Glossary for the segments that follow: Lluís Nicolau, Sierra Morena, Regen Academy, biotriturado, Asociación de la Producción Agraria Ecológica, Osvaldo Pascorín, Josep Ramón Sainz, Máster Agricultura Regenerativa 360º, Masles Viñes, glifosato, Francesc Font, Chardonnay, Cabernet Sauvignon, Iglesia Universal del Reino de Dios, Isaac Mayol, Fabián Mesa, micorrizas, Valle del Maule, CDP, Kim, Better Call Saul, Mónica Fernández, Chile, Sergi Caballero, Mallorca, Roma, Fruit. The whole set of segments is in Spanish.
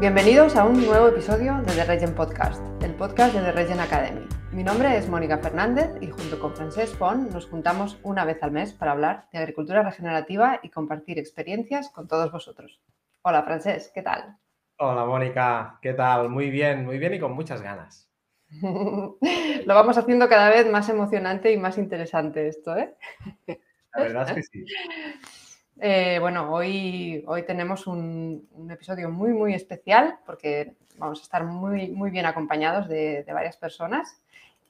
Bienvenidos a un nuevo episodio de The Regen Podcast, el podcast de The Regen Academy. Mi nombre es Mónica Fernández y junto con Francesc Font nos juntamos una vez al mes para hablar de agricultura regenerativa y compartir experiencias con todos vosotros. Hola Francesc, ¿qué tal? Hola Mónica, ¿qué tal? Muy bien y con muchas ganas. Lo vamos haciendo cada vez más emocionante y más interesante esto, ¿eh? La verdad es que sí. Bueno, hoy tenemos un episodio muy especial porque vamos a estar muy bien acompañados de varias personas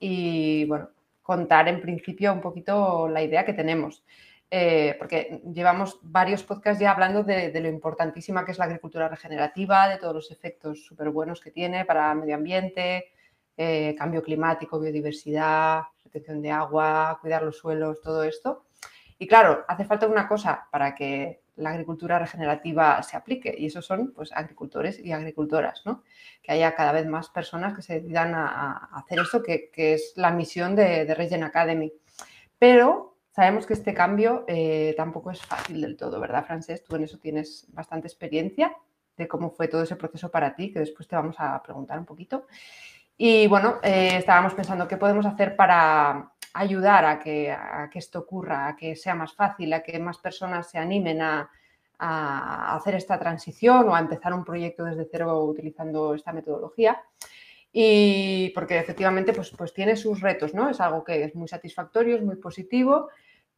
y, bueno, contar en principio un poquito la idea que tenemos. Porque llevamos varios podcasts ya hablando de lo importantísima que es la agricultura regenerativa, de todos los efectos súper buenos que tiene para el medio ambiente, cambio climático, biodiversidad, retención de agua, cuidar los suelos, todo esto. Y claro, hace falta una cosa para que la agricultura regenerativa se aplique y eso son pues agricultores y agricultoras, ¿no? Que haya cada vez más personas que se dedican a hacer esto, que es la misión de Regen Academy. Pero sabemos que este cambio tampoco es fácil del todo, ¿verdad, Francesc? Tú en eso tienes bastante experiencia de cómo fue todo ese proceso para ti, que después te vamos a preguntar un poquito. Y bueno, estábamos pensando qué podemos hacer para ayudar a que esto ocurra, a que sea más fácil, a que más personas se animen a hacer esta transición o a empezar un proyecto desde cero utilizando esta metodología. Y porque efectivamente pues tiene sus retos, ¿no? Es algo que es muy satisfactorio, es muy positivo,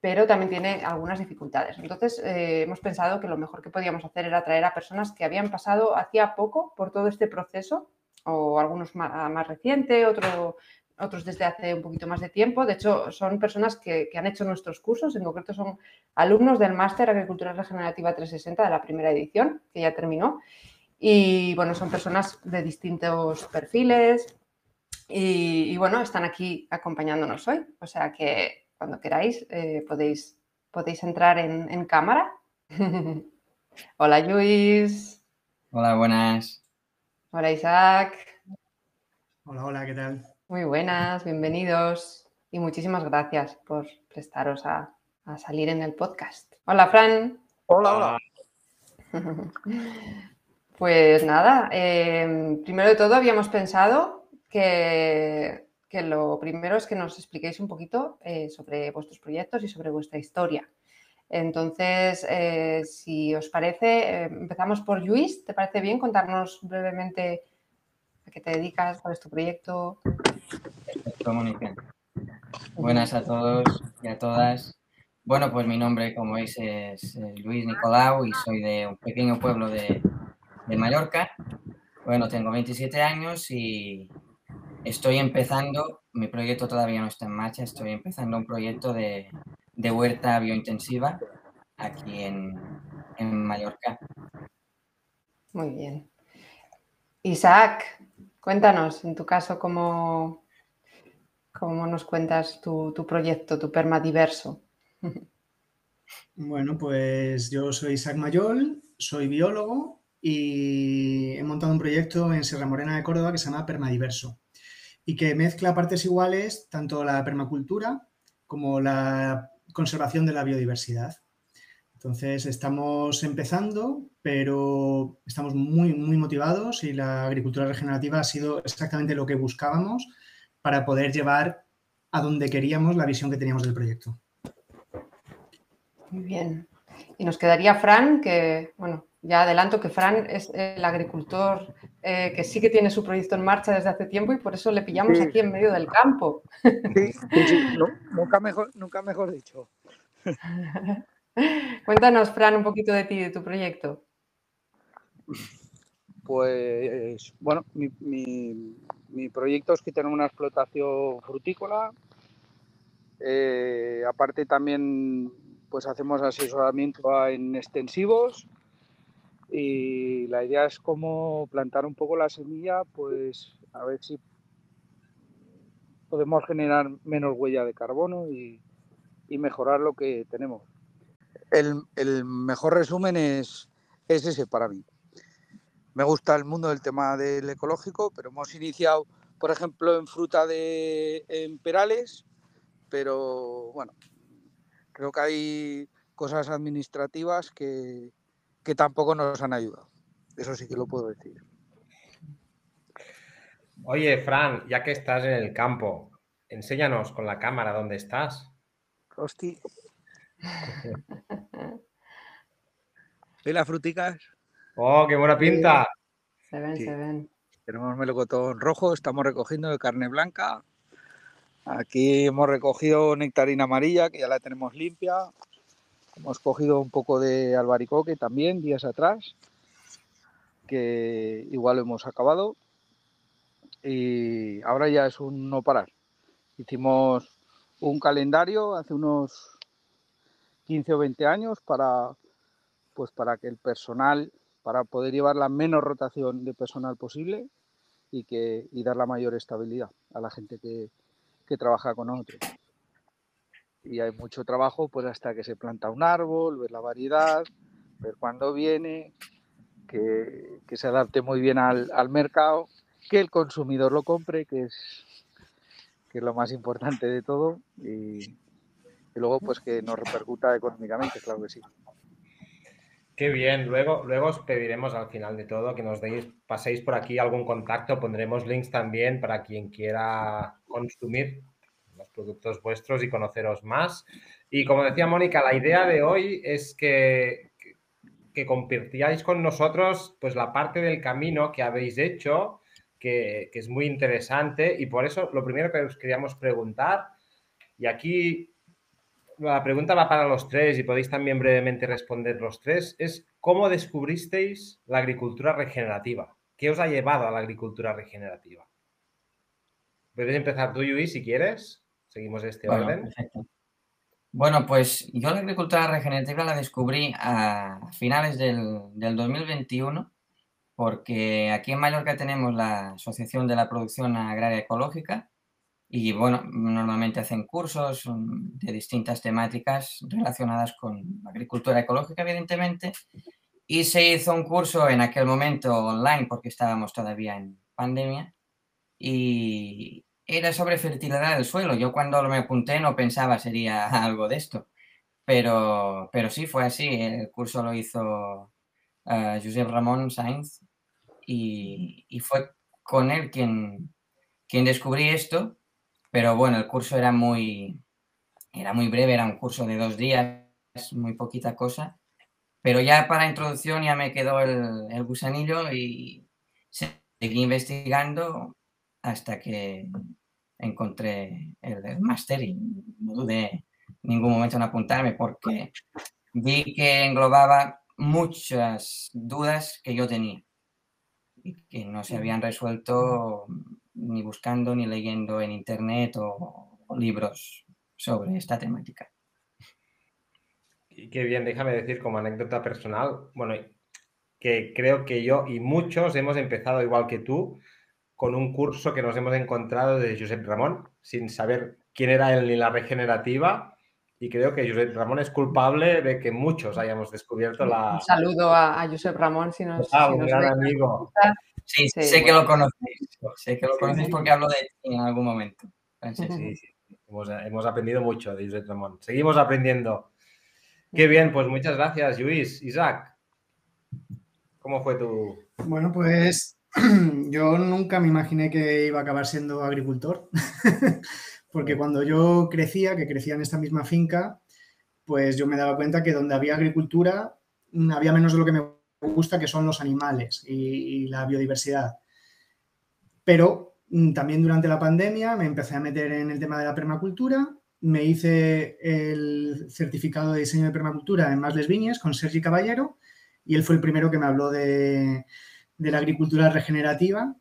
pero también tiene algunas dificultades. Entonces, hemos pensado que lo mejor que podíamos hacer era traer a personas que habían pasado hacía poco por todo este proceso, o algunos más reciente, otros desde hace un poquito más de tiempo. De hecho, son personas que han hecho nuestros cursos, en concreto son alumnos del Máster Agricultura Regenerativa 360 de la primera edición, que ya terminó. Y, bueno, son personas de distintos perfiles y bueno, están aquí acompañándonos hoy. O sea que cuando queráis podéis entrar en cámara. Hola, Lluís. Hola, buenas. Hola Isaac. Hola, ¿qué tal? Muy buenas, bienvenidos y muchísimas gracias por prestaros a salir en el podcast. Hola Fran. Hola. Pues nada, primero de todo habíamos pensado que lo primero es que nos expliquéis un poquito sobre vuestros proyectos y sobre vuestra historia. Entonces, si os parece, empezamos por Lluís. ¿Te parece bien contarnos brevemente a qué te dedicas, cuál es tu proyecto? Perfecto, Mónica. Buenas a todos y a todas. Bueno, pues mi nombre, como veis, es Lluís Nicolau y soy de un pequeño pueblo de Mallorca. Bueno, tengo 27 años y estoy empezando, mi proyecto todavía no está en marcha, estoy empezando un proyecto de huerta biointensiva aquí en Mallorca. Muy bien. Isaac, cuéntanos, en tu caso, ¿cómo nos cuentas tu proyecto, tu Permadiverso? Bueno, pues yo soy Isaac Mayol, soy biólogo y he montado un proyecto en Sierra Morena de Córdoba que se llama Permadiverso y que mezcla partes iguales tanto la permacultura como la conservación de la biodiversidad. Entonces, estamos empezando, pero estamos muy motivados y la agricultura regenerativa ha sido exactamente lo que buscábamos para poder llevar a donde queríamos la visión que teníamos del proyecto. Muy bien. Y nos quedaría Fran, que, bueno, ya adelanto que Fran es el agricultor que sí que tiene su proyecto en marcha desde hace tiempo y por eso le pillamos sí, aquí en medio del campo. Sí, no, nunca mejor dicho. Cuéntanos, Fran, un poquito de ti, de tu proyecto. Pues, bueno, mi proyecto es que tenemos una explotación frutícola. Aparte también, pues hacemos asesoramiento en extensivos y la idea es cómo plantar un poco la semilla, pues a ver si podemos generar menos huella de carbono y mejorar lo que tenemos. El mejor resumen es ese para mí. Me gusta el mundo del tema del ecológico, pero hemos iniciado, por ejemplo, en fruta en perales, pero bueno, creo que hay cosas administrativas que tampoco nos han ayudado. Eso sí que lo puedo decir. Oye, Fran, ya que estás en el campo, enséñanos con la cámara dónde estás. Hosti. ¿Y las fruticas? ¡Oh, qué buena pinta! Sí. Se ven, sí. Se ven. Tenemos melocotón rojo, estamos recogiendo de carne blanca. Aquí hemos recogido nectarina amarilla, que ya la tenemos limpia. Hemos cogido un poco de albaricoque también, días atrás, que igual lo hemos acabado. Y ahora ya es un no parar. Hicimos un calendario hace unos 15 o 20 años para que el personal, para poder llevar la menos rotación de personal posible y dar la mayor estabilidad a la gente que trabaja con nosotros. Y hay mucho trabajo pues hasta que se planta un árbol, ver la variedad, ver cuándo viene, que se adapte muy bien al mercado, que el consumidor lo compre, que es lo más importante de todo, y luego pues que nos repercuta económicamente, claro que sí. Qué bien, luego os pediremos al final de todo que nos paséis por aquí algún contacto, pondremos links también para quien quiera consumir los productos vuestros y conoceros más. Y como decía Mónica, la idea de hoy es que compartáis con nosotros pues la parte del camino que habéis hecho, que es muy interesante, y por eso lo primero que os queríamos preguntar, y aquí la pregunta va para los tres y podéis también brevemente responder los tres, es ¿cómo descubristeis la agricultura regenerativa? ¿Qué os ha llevado a la agricultura regenerativa? Puedes empezar tú, Lluís, si quieres. Seguimos este orden. Perfecto. Bueno, pues yo la agricultura regenerativa la descubrí a finales del 2021 porque aquí en Mallorca tenemos la Asociación de la Producción Agraria Ecológica. Y bueno, normalmente hacen cursos de distintas temáticas relacionadas con la agricultura ecológica, evidentemente. Y se hizo un curso en aquel momento online, porque estábamos todavía en pandemia, y era sobre fertilidad del suelo. Yo cuando me apunté no pensaba sería algo de esto, pero sí fue así. El curso lo hizo Josep Ramón Sainz y fue con él quien descubrí esto. Pero bueno, el curso era muy breve, era un curso de 2 días, muy poquita cosa. Pero ya para introducción ya me quedó el gusanillo y seguí investigando hasta que encontré el máster y no dudé en ningún momento en apuntarme porque vi que englobaba muchas dudas que yo tenía y que no se habían resuelto ni buscando ni leyendo en internet o libros sobre esta temática. Y qué bien, déjame decir como anécdota personal, bueno, que creo que yo y muchos hemos empezado igual que tú con un curso que nos hemos encontrado de Josep Ramón, sin saber quién era él ni la regenerativa, y creo que Josep Ramón es culpable de que muchos hayamos descubierto la... Un saludo a Josep Ramón, si nos... Ah, si un nos gran amigo. Sí, sí, sé que lo conocéis. Sé que lo conocéis porque hablo de ti en algún momento. Entonces, sí. Hemos aprendido mucho de Josep Ramón. Seguimos aprendiendo. Qué bien, pues muchas gracias, Lluís. Isaac, ¿cómo fue tu...? Bueno, pues yo nunca me imaginé que iba a acabar siendo agricultor. Porque cuando yo crecía en esta misma finca, pues yo me daba cuenta que donde había agricultura había menos de lo que me gusta, que son los animales y la biodiversidad. Pero también durante la pandemia me empecé a meter en el tema de la permacultura, me hice el certificado de diseño de permacultura en Masles Viñes con Sergi Caballero y él fue el primero que me habló de la agricultura regenerativa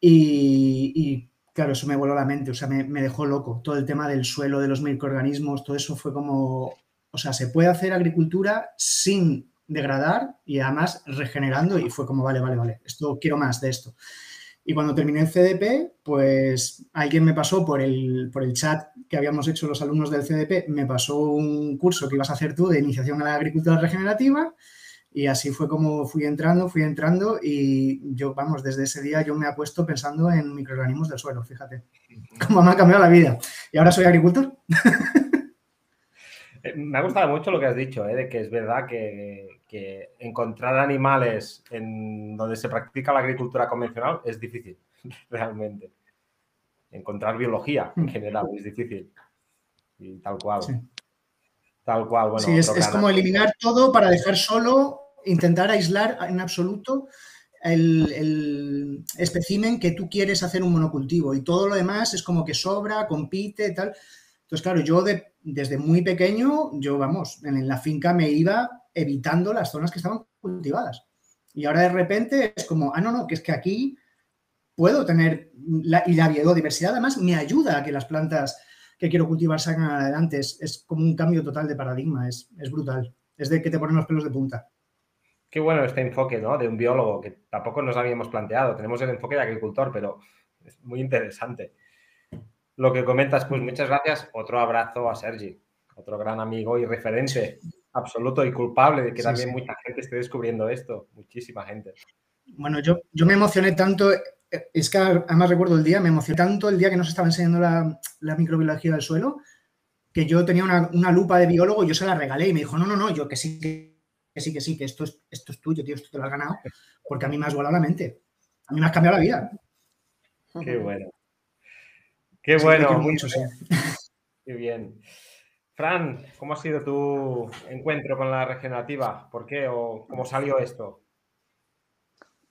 y claro, eso me voló la mente, o sea, me dejó loco. Todo el tema del suelo, de los microorganismos, todo eso fue como, o sea, se puede hacer agricultura sin degradar y además regenerando y fue como vale, esto quiero más de esto. Y cuando terminé el CDP, pues alguien me pasó por el chat que habíamos hecho los alumnos del CDP, me pasó un curso que ibas a hacer tú de iniciación a la agricultura regenerativa y así fue como fui entrando y yo, vamos, desde ese día yo me acuesto pensando en microorganismos del suelo, fíjate, cómo me ha cambiado la vida. Y ahora soy agricultor. Me ha gustado mucho lo que has dicho, de que es verdad que encontrar animales en donde se practica la agricultura convencional es difícil, realmente. Encontrar biología en general es difícil. Y tal cual. Sí. Tal cual. Bueno, sí, es como eliminar todo para dejar solo, intentar aislar en absoluto el espécimen que tú quieres hacer un monocultivo. Y todo lo demás es como que sobra, compite, tal. Entonces, claro, yo desde muy pequeño, en la finca me iba evitando las zonas que estaban cultivadas. Y ahora de repente es como, no, que es que aquí puedo tener... Y la biodiversidad además me ayuda a que las plantas que quiero cultivar salgan adelante. Es como un cambio total de paradigma, es brutal. Es de que te ponen los pelos de punta. Qué bueno este enfoque, ¿no? De un biólogo, que tampoco nos habíamos planteado. Tenemos el enfoque de agricultor, pero es muy interesante lo que comentas. Pues muchas gracias. Otro abrazo a Sergi, otro gran amigo y referente absoluto y culpable de que también mucha gente esté descubriendo esto. Muchísima gente. Bueno, yo me emocioné tanto. Es que además recuerdo el día, me emocioné tanto el día que nos estaba enseñando la microbiología del suelo, que yo tenía una lupa de biólogo y yo se la regalé y me dijo, no, yo que sí, que esto es tuyo, tío, esto te lo has ganado, porque a mí me has volado la mente, a mí me has cambiado la vida. Qué bueno. Qué bueno. Mucho, qué bien. Fran, ¿cómo ha sido tu encuentro con la regenerativa? ¿Por qué o cómo salió esto?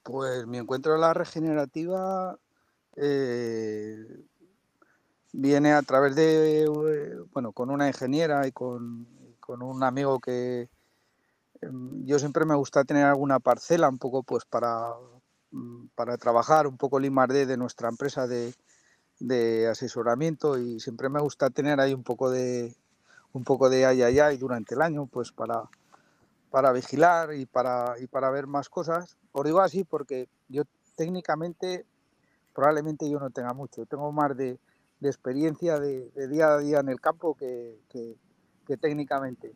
Pues mi encuentro en la regenerativa viene a través de, con una ingeniera y con un amigo que yo siempre me gusta tener alguna parcela un poco pues para trabajar un poco el I+D de nuestra empresa de asesoramiento, y siempre me gusta tener ahí un poco de ay durante el año pues para vigilar y para ver más cosas. Os digo así porque yo técnicamente probablemente yo no tenga mucho. Tengo más de experiencia de día a día en el campo que técnicamente.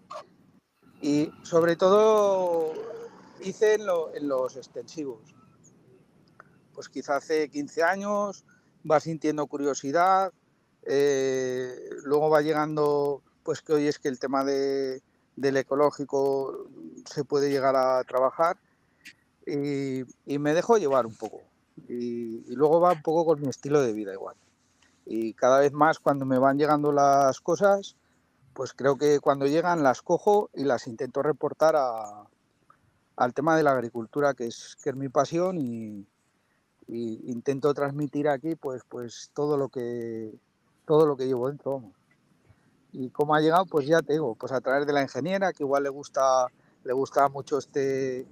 Y sobre todo hice en los extensivos. Pues quizá hace 15 años vas sintiendo curiosidad, luego va llegando pues que hoy es que el tema del ecológico se puede llegar a trabajar y me dejo llevar un poco y luego va un poco con mi estilo de vida igual, y cada vez más cuando me van llegando las cosas pues creo que cuando llegan las cojo y las intento reportar al tema de la agricultura, que es mi pasión, y intento transmitir aquí pues todo lo que llevo dentro, vamos. Y cómo ha llegado, pues ya te digo, pues a través de la ingeniera, que igual le gusta mucho este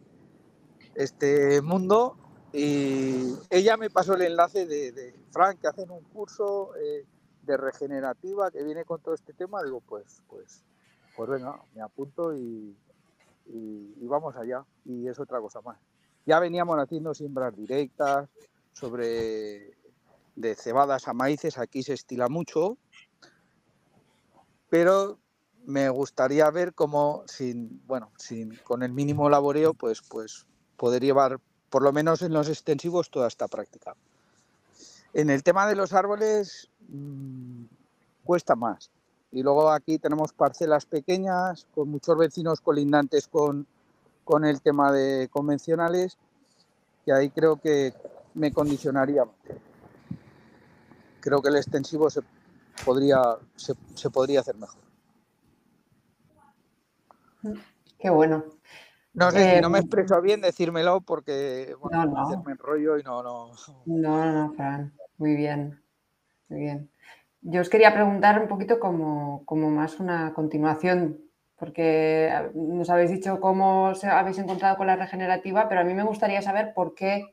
mundo, y ella me pasó el enlace de Frank, que hacen un curso de regenerativa que viene con todo este tema. Digo, pues venga, me apunto y vamos allá. Y es otra cosa más. Ya veníamos haciendo siembras directas de cebadas a maíces, aquí se estila mucho, pero me gustaría ver cómo con el mínimo laboreo pues poder llevar por lo menos en los extensivos toda esta práctica. En el tema de los árboles cuesta más, y luego aquí tenemos parcelas pequeñas con muchos vecinos colindantes con el tema de convencionales, y ahí creo que me condicionaría. Creo que el extensivo se podría hacer mejor. Qué bueno. No sé, si no me expreso bien, decírmelo, porque no. Me enrollo y no. No, Fran, muy bien, muy bien. Yo os quería preguntar un poquito como más una continuación, porque nos habéis dicho cómo os habéis encontrado con la regenerativa, pero a mí me gustaría saber por qué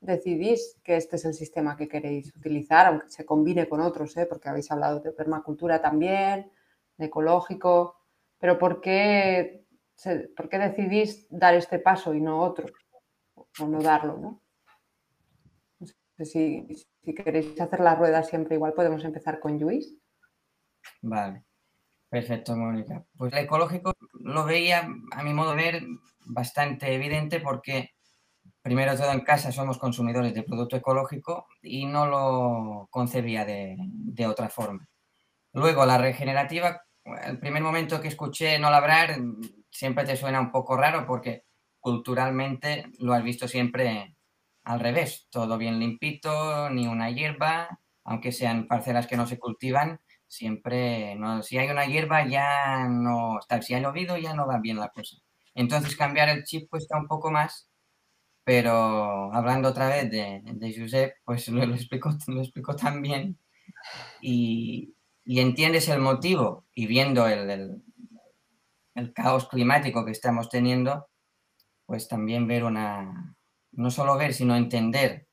decidís que este es el sistema que queréis utilizar, aunque se combine con otros, porque habéis hablado de permacultura también, de ecológico, pero ¿por qué decidís dar este paso y no otro? O no darlo, ¿no? No sé si queréis hacer la rueda siempre igual, podemos empezar con Lluís. Vale, perfecto, Mónica. Pues el ecológico lo veía, a mi modo de ver, bastante evidente, porque primero todo, en casa somos consumidores de producto ecológico y no lo concebía de otra forma. Luego la regenerativa el primer momento que escuché no labrar siempre te suena un poco raro porque culturalmente lo has visto siempre al revés. Todo bien limpito, ni una hierba, aunque sean parcelas que no se cultivan, siempre, no, si hay una hierba ya no está, si ha llovido ya no va bien la cosa. Entonces cambiar el chip cuesta un poco más, pero hablando otra vez de Josep, pues lo explicó tan bien y entiendes el motivo y viendo el caos climático que estamos teniendo, pues también ver una, no solo ver, sino entender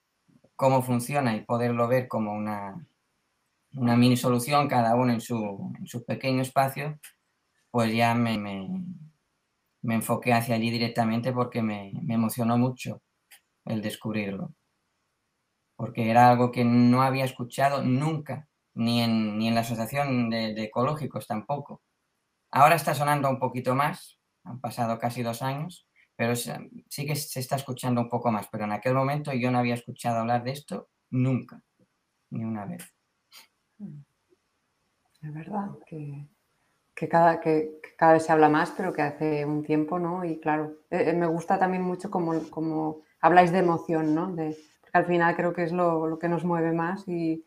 cómo funciona y poderlo ver como una mini solución cada uno en su pequeño espacio, pues ya me enfoqué hacia allí directamente porque me emocionó mucho el descubrirlo. Porque era algo que no había escuchado nunca, ni en la asociación de ecológicos tampoco. Ahora está sonando un poquito más, han pasado casi 2 años, pero sí que se está escuchando un poco más. Pero en aquel momento yo no había escuchado hablar de esto nunca, ni una vez. Es verdad que cada vez se habla más, pero que hace un tiempo, ¿no? Y claro, me gusta también mucho como habláis de emoción, ¿no? Porque al final creo que es lo que nos mueve más y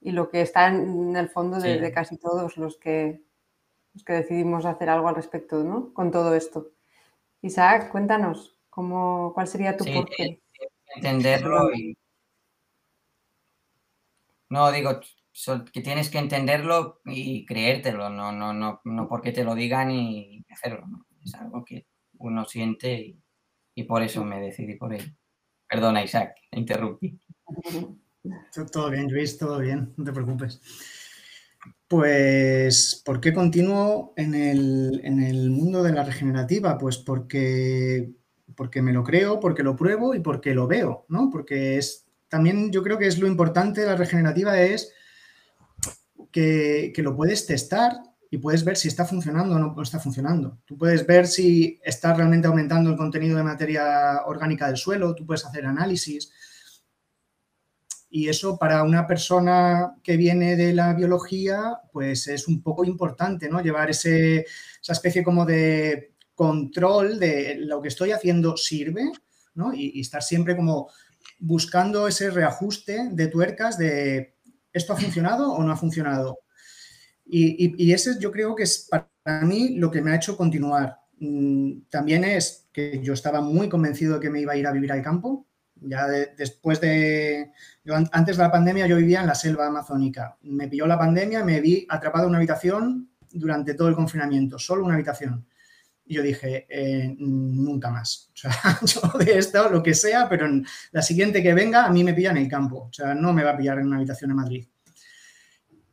lo que está en el fondo sí, de casi todos los que decidimos hacer algo al respecto, ¿no? Con todo esto. Isaac, cuéntanos, ¿cuál sería tu porqué? Entenderlo y... No, digo... que tienes que entenderlo y creértelo, no porque te lo digan y hacerlo, ¿no? Es algo que uno siente y por eso me decidí por ello. Perdona, Isaac, te interrumpí. Todo bien, Lluís, todo bien, no te preocupes. Pues, ¿por qué continúo en el mundo de la regenerativa? Pues porque me lo creo, porque lo pruebo y porque lo veo, ¿no? Porque también yo creo que es lo importante de la regenerativa es que lo puedes testar y puedes ver si está funcionando o no está funcionando. Tú puedes ver si está realmente aumentando el contenido de materia orgánica del suelo, tú puedes hacer análisis. Y eso para una persona que viene de la biología, pues es un poco importante, ¿no? Llevar esa especie como de control de lo que estoy haciendo sirve, ¿no? Y estar siempre como buscando ese reajuste de tuercas de... ¿Esto ha funcionado o no ha funcionado? Y ese yo creo que es para mí lo que me ha hecho continuar. También es que yo estaba muy convencido de que me iba a ir a vivir al campo. Ya antes de la pandemia yo vivía en la selva amazónica. Me pilló la pandemia, me vi atrapado en una habitación durante todo el confinamiento, solo una habitación. Y yo dije, nunca más. O sea, yo de esto, lo que sea, pero en la siguiente que venga, a mí me pilla en el campo. O sea, no me va a pillar en una habitación en Madrid.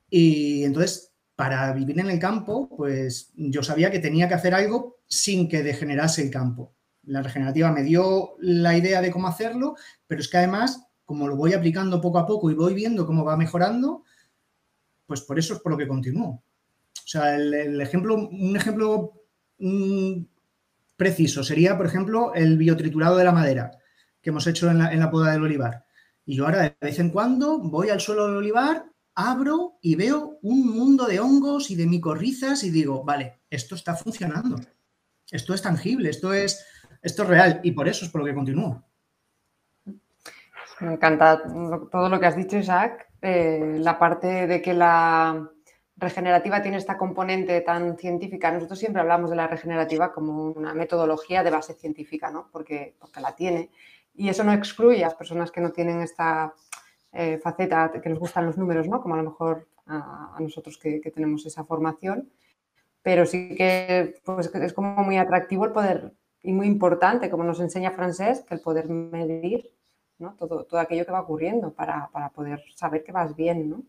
Y entonces, para vivir en el campo, pues yo sabía que tenía que hacer algo sin que degenerase el campo. La regenerativa me dio la idea de cómo hacerlo, pero es que además, como lo voy aplicando poco a poco y voy viendo cómo va mejorando, pues por eso es por lo que continúo. O sea, un ejemplo... preciso sería, por ejemplo, el biotriturado de la madera que hemos hecho en la poda del olivar. Y yo ahora de vez en cuando voy al suelo del olivar, abro y veo un mundo de hongos y de micorrizas y digo, vale, esto está funcionando, esto es tangible, esto es real y por eso es por lo que continúo. Me encanta todo lo que has dicho, Isaac, la parte de que la regenerativa tiene esta componente tan científica. Nosotros siempre hablamos de la regenerativa como una metodología de base científica, ¿no? Porque la tiene. Y eso no excluye a las personas que no tienen esta faceta, que nos gustan los números, ¿no? Como a lo mejor a nosotros que tenemos esa formación. Pero sí que pues, es como muy atractivo el poder y muy importante, como nos enseña Francesc, el poder medir, ¿no? todo aquello que va ocurriendo para poder saber que vas bien, ¿no?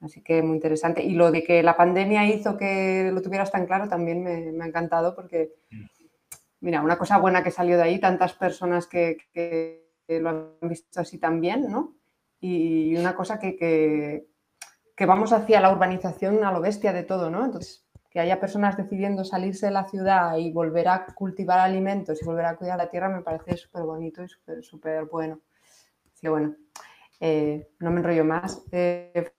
Así que muy interesante. Y lo de que la pandemia hizo que lo tuvieras tan claro también me ha encantado porque, mira, una cosa buena que salió de ahí, tantas personas que lo han visto así también, ¿no? Y una cosa que vamos hacia la urbanización a lo bestia de todo, ¿no? Entonces, que haya personas decidiendo salirse de la ciudad y volver a cultivar alimentos y volver a cuidar la tierra me parece súper bonito y súper bueno. Así que bueno. No me enrollo más.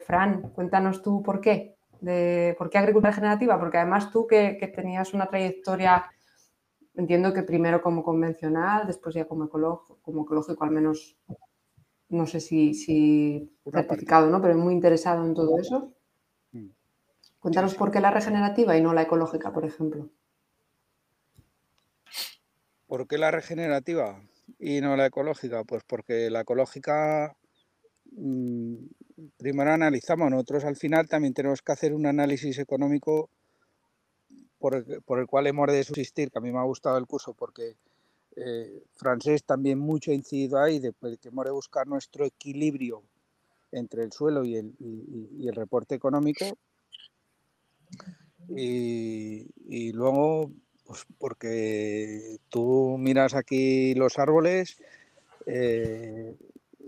Fran, cuéntanos tú por qué. ¿Por qué agricultura regenerativa? Porque además tú que tenías una trayectoria, entiendo que primero como convencional, después ya como ecológico, al menos, no sé si certificado, ¿no? Pero muy interesado en todo eso. Cuéntanos por qué la regenerativa y no la ecológica, por ejemplo. ¿Por qué la regenerativa y no la ecológica? Pues porque la ecológica, primero analizamos, nosotros al final también tenemos que hacer un análisis económico por el cual hemos de subsistir, que a mí me ha gustado el curso porque Francesc también mucho ha incidido ahí, después que hemos de buscar nuestro equilibrio entre el suelo y el reporte económico, y luego pues porque tú miras aquí los árboles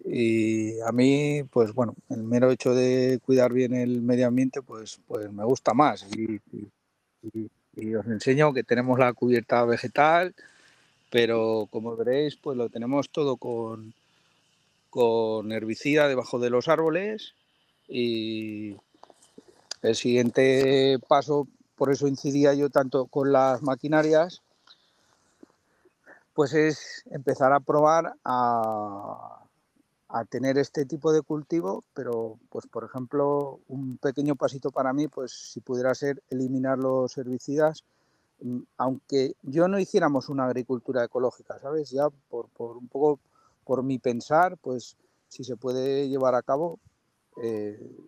y a mí, pues bueno, el mero hecho de cuidar bien el medio ambiente, pues me gusta más. Y os enseño que tenemos la cubierta vegetal, pero como veréis, pues lo tenemos todo con herbicida debajo de los árboles, y el siguiente paso... Por eso incidía yo tanto con las maquinarias, pues es empezar a probar a tener este tipo de cultivo, pero pues por ejemplo un pequeño pasito para mí, pues si pudiera ser eliminar los herbicidas, aunque yo no hiciéramos una agricultura ecológica, ¿sabes? Ya por un poco por mi pensar, pues si se puede llevar a cabo,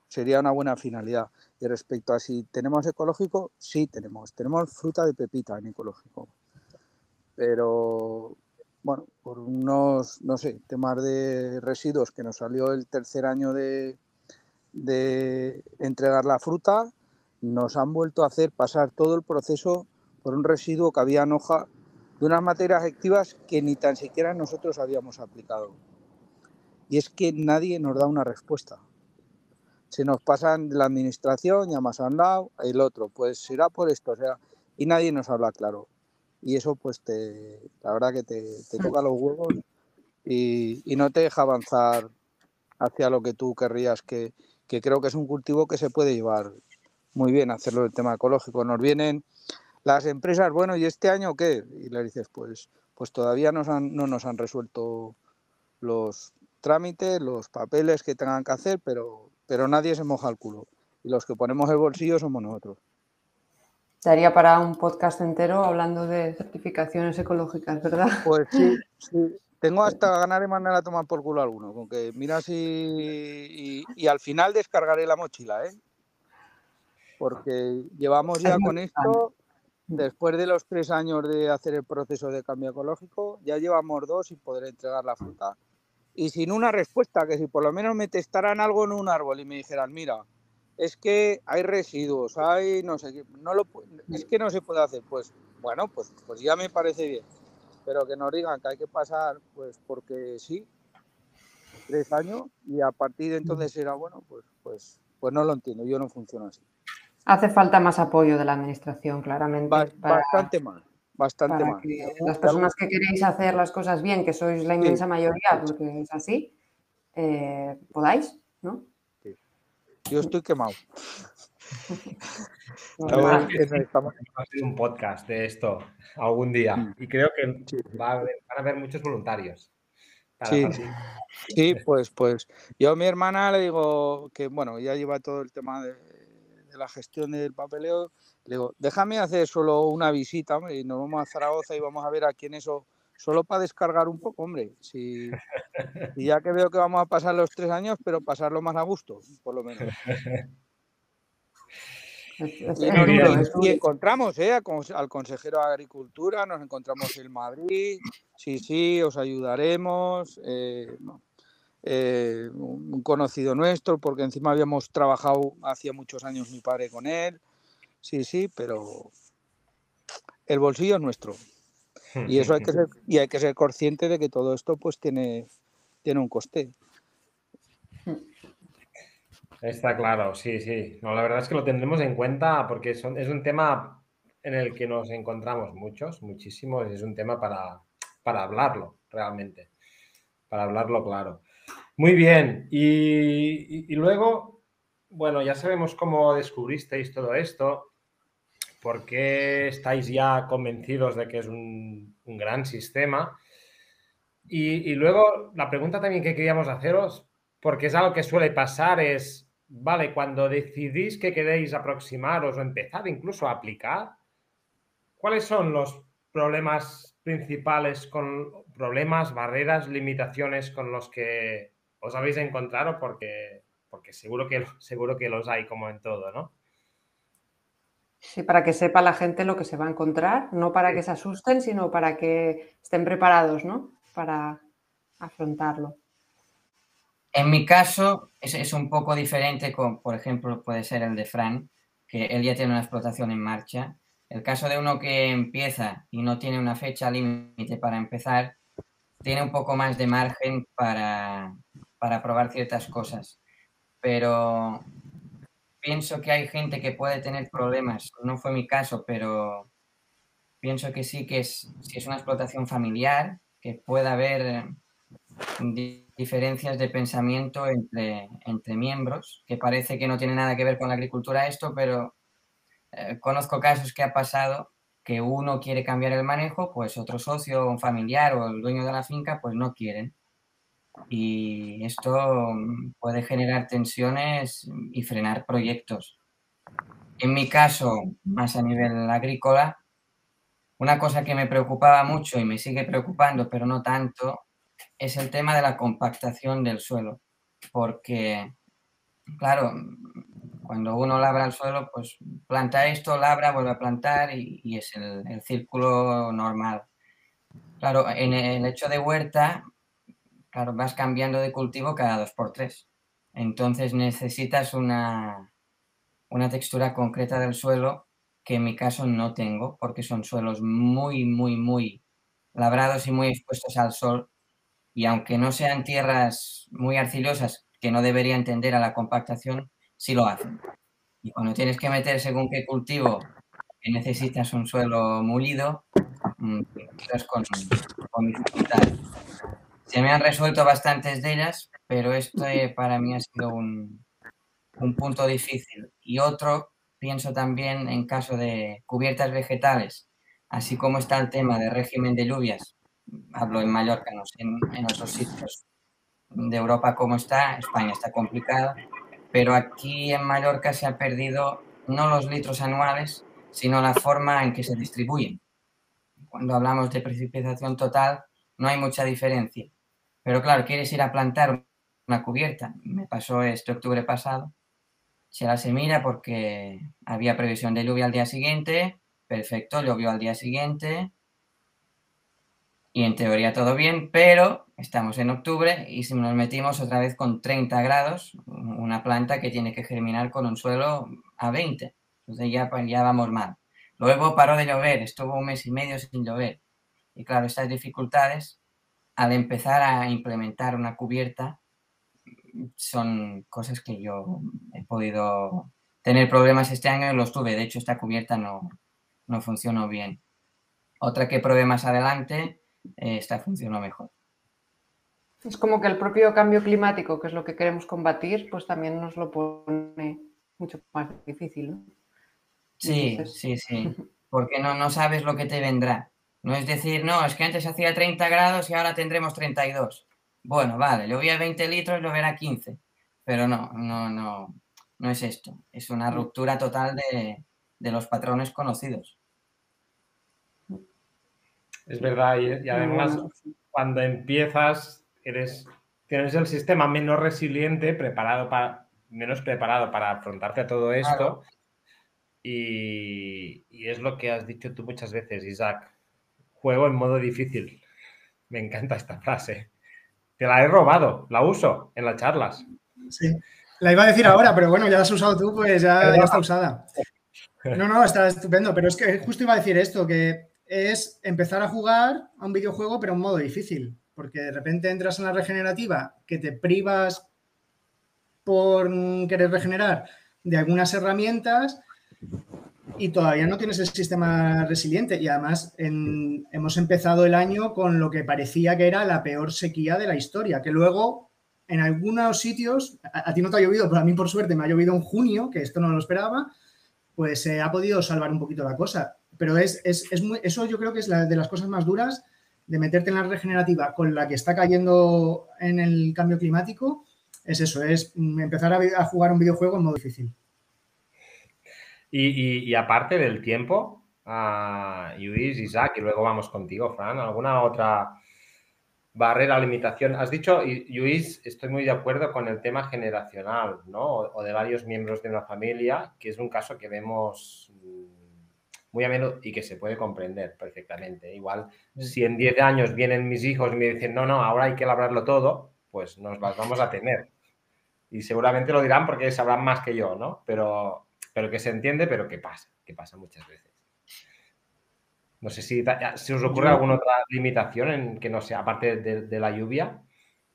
sería una buena finalidad. Y respecto a si tenemos ecológico, sí tenemos fruta de pepita en ecológico, pero bueno, por unos, no sé, temas de residuos que nos salió el tercer año de entregar la fruta, nos han vuelto a hacer pasar todo el proceso por un residuo que había en hoja de unas materias activas que ni tan siquiera nosotros habíamos aplicado, y es que nadie nos da una respuesta. Se nos pasan de la administración, llamas a un lado, el otro, pues será por esto, o sea, y nadie nos habla claro. Y eso, pues, la verdad que te toca los huevos y no te deja avanzar hacia lo que tú querrías, que creo que es un cultivo que se puede llevar muy bien, hacerlo del tema ecológico. Nos vienen las empresas, bueno, ¿y este año qué? Y le dices, pues todavía no nos han resuelto los trámites, los papeles que tengan que hacer, pero nadie se moja el culo, y los que ponemos el bolsillo somos nosotros. Daría para un podcast entero hablando de certificaciones ecológicas, ¿verdad? Pues sí. Tengo hasta ganar y mandar a tomar por culo alguno, con que miras y al final descargaré la mochila, ¿eh? Porque llevamos ya con esto, después de los 3 años de hacer el proceso de cambio ecológico, ya llevamos 2 sin poder entregar la fruta. Y sin una respuesta, que si por lo menos me testaran algo en un árbol y me dijeran, mira, es que hay residuos, hay no sé qué, es que no se puede hacer, pues bueno, pues ya me parece bien. Pero que nos digan que hay que pasar, pues porque sí, 3 años, y a partir de entonces era bueno, pues no lo entiendo, yo no funciono así. Hace falta más apoyo de la administración, claramente. Bastante más. Bastante más. Las personas que queréis hacer las cosas bien, que sois la inmensa mayoría, porque es así, podáis, ¿no? Sí. Yo estoy quemado. Estamos haciendo un podcast de esto algún día, y creo que van a haber muchos voluntarios. Sí, pues yo a mi hermana le digo que, bueno, ella lleva todo el tema de la gestión del papeleo. Le digo, déjame hacer solo una visita, hombre, y nos vamos a Zaragoza y vamos a ver a quién eso, solo para descargar un poco, hombre. Y ya que veo que vamos a pasar los 3 años, pero pasarlo más a gusto, por lo menos. Y encontramos, al consejero de Agricultura, nos encontramos en Madrid, sí, os ayudaremos, un conocido nuestro, porque encima habíamos trabajado hacía muchos años mi padre con él. Sí, pero el bolsillo es nuestro. Y eso hay que ser consciente de que todo esto pues tiene un coste. Está claro, sí. No, la verdad es que lo tendremos en cuenta porque es un tema en el que nos encontramos muchísimos, y es un tema para hablarlo realmente, para hablarlo claro. Muy bien, y luego... bueno, ya sabemos cómo descubristeis todo esto, por qué estáis ya convencidos de que es un gran sistema. Y luego la pregunta también que queríamos haceros, porque es algo que suele pasar, es, vale, cuando decidís que queréis aproximaros o empezar incluso a aplicar, ¿cuáles son los problemas principales, barreras, limitaciones con los que os habéis encontrado? Porque seguro que los hay, como en todo, ¿no? Sí, para que sepa la gente lo que se va a encontrar, no para que se asusten, sino para que estén preparados, ¿no?, para afrontarlo. En mi caso es un poco diferente con, por ejemplo, puede ser el de Fran, que él ya tiene una explotación en marcha. El caso de uno que empieza y no tiene una fecha límite para empezar, tiene un poco más de margen para probar ciertas cosas. Pero pienso que hay gente que puede tener problemas. No fue mi caso, pero pienso que sí, que es, si es una explotación familiar, que pueda haber diferencias de pensamiento entre miembros, que parece que no tiene nada que ver con la agricultura esto, pero conozco casos que ha pasado que uno quiere cambiar el manejo, pues otro socio, un familiar o el dueño de la finca, pues no quieren. Y esto puede generar tensiones y frenar proyectos. En mi caso, más a nivel agrícola, una cosa que me preocupaba mucho y me sigue preocupando, pero no tanto, es el tema de la compactación del suelo. Porque, claro, cuando uno labra el suelo, pues planta esto, labra, vuelve a plantar y es el círculo normal. Claro, en el hecho de huerta, claro, vas cambiando de cultivo cada 2x3. Entonces necesitas una textura concreta del suelo, que en mi caso no tengo, porque son suelos muy, muy, muy labrados y muy expuestos al sol. Y aunque no sean tierras muy arcillosas, que no deberían tender a la compactación, sí lo hacen. Y cuando tienes que meter según qué cultivo, que necesitas un suelo molido, quizás con dificultad. Se me han resuelto bastantes de ellas, pero esto para mí ha sido un punto difícil. Y otro, pienso también en caso de cubiertas vegetales, así como está el tema de régimen de lluvias. Hablo en Mallorca, no sé, en otros sitios de Europa cómo está. España está complicado, pero aquí en Mallorca se ha perdido no los litros anuales, sino la forma en que se distribuyen. Cuando hablamos de precipitación total, no hay mucha diferencia. Pero claro, quieres ir a plantar una cubierta. Me pasó este octubre pasado. Se la semilla porque había previsión de lluvia al día siguiente, perfecto, llovió al día siguiente y en teoría todo bien, pero estamos en octubre y si nos metimos otra vez con 30 grados, una planta que tiene que germinar con un suelo a 20, entonces ya vamos mal. Luego paró de llover, estuvo 1 mes y medio sin llover y claro, estas dificultades al empezar a implementar una cubierta son cosas que yo he podido tener problemas este año y los tuve. De hecho, esta cubierta no funcionó bien. Otra que probé más adelante, esta funcionó mejor. Es como que el propio cambio climático, que es lo que queremos combatir, pues también nos lo pone mucho más difícil, ¿no? Sí, entonces... sí. Porque no sabes lo que te vendrá. No es decir, no, es que antes hacía 30 grados y ahora tendremos 32. Bueno, vale, llovía 20 litros, lloverá 15, pero no es esto. Es una ruptura total de los patrones conocidos. Es verdad, y además cuando empiezas tienes el sistema menos resiliente, menos preparado para afrontarte a todo esto. Claro. Y es lo que has dicho tú muchas veces, Isaac. Juego en modo difícil. Me encanta esta frase. Te la he robado, la uso en las charlas. Sí, la iba a decir ahora, pero bueno, ya la has usado tú, pues ya está usada. No, está estupendo, pero es que justo iba a decir esto, que es empezar a jugar a un videojuego, pero en modo difícil, porque de repente entras en la regenerativa, que te privas por querer regenerar de algunas herramientas y todavía no tienes el sistema resiliente y además hemos empezado el año con lo que parecía que era la peor sequía de la historia, que luego En algunos sitios, a ti no te ha llovido, pero a mí por suerte me ha llovido en junio, que esto no lo esperaba, pues se ha podido salvar un poquito la cosa. Pero es muy, eso yo creo que es la de las cosas más duras, de meterte en la regenerativa con la que está cayendo en el cambio climático, es eso, es empezar a jugar un videojuego en modo difícil. Y aparte del tiempo, Lluís, Isaac, y luego vamos contigo, Fran, ¿alguna otra barrera, limitación? Has dicho, Lluís, estoy muy de acuerdo con el tema generacional, ¿no? O de varios miembros de una familia, que es un caso que vemos muy a menudo y que se puede comprender perfectamente. Igual, si en 10 años vienen mis hijos y me dicen, no, no, ahora hay que labrarlo todo, pues nos las vamos a tener. Y seguramente lo dirán porque sabrán más que yo, ¿no? Pero que se entiende, pero que pasa muchas veces. No sé si se os ocurre alguna otra limitación en que no sea, aparte de la lluvia,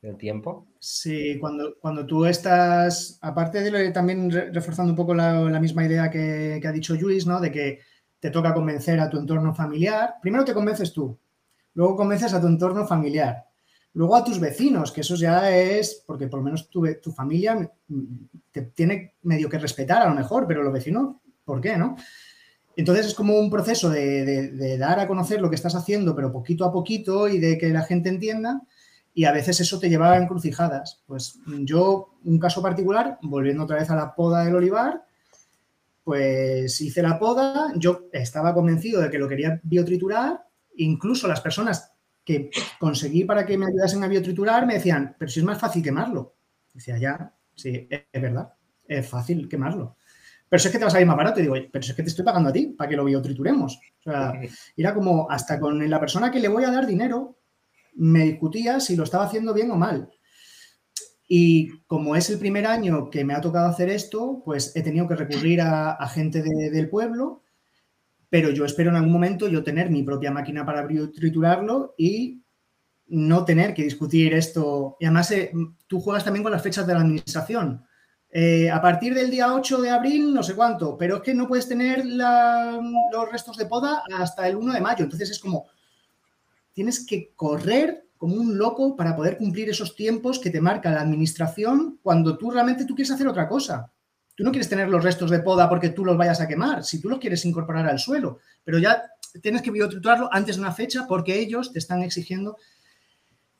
del tiempo. Sí, cuando tú estás, aparte de también reforzando un poco la misma idea que ha dicho Lluís, ¿no? De que te toca convencer a tu entorno familiar. Primero te convences tú, luego convences a tu entorno familiar, luego a tus vecinos, que eso ya es, porque por lo menos tu familia te tiene medio que respetar a lo mejor, pero los vecinos, ¿por qué, no? Entonces es como un proceso de dar a conocer lo que estás haciendo, pero poquito a poquito y de que la gente entienda, y a veces eso te lleva a encrucijadas. Pues yo, un caso particular, volviendo otra vez a la poda del olivar, pues hice la poda, yo estaba convencido de que lo quería biotriturar, incluso las personas que conseguí para que me ayudasen a biotriturar me decían, pero si es más fácil quemarlo. Decía, ya, sí, es verdad, es fácil quemarlo. Pero si es que te va a salir más barato. Y digo, pero si es que te estoy pagando a ti para que lo biotrituremos. O sea, era como hasta con la persona que le voy a dar dinero me discutía si lo estaba haciendo bien o mal. Y como es el primer año que me ha tocado hacer esto, pues he tenido que recurrir a gente del pueblo, pero yo espero en algún momento yo tener mi propia máquina para biotriturarlo y no tener que discutir esto. Y además tú juegas también con las fechas de la administración. A partir del día 8 de abril, no sé cuánto, pero es que no puedes tener los restos de poda hasta el 1 de mayo. Entonces es como, tienes que correr como un loco para poder cumplir esos tiempos que te marca la administración cuando tú realmente tú quieres hacer otra cosa. Tú no quieres tener los restos de poda porque tú los vayas a quemar, si tú los quieres incorporar al suelo, pero ya tienes que biotriturarlo antes de una fecha porque ellos te están exigiendo.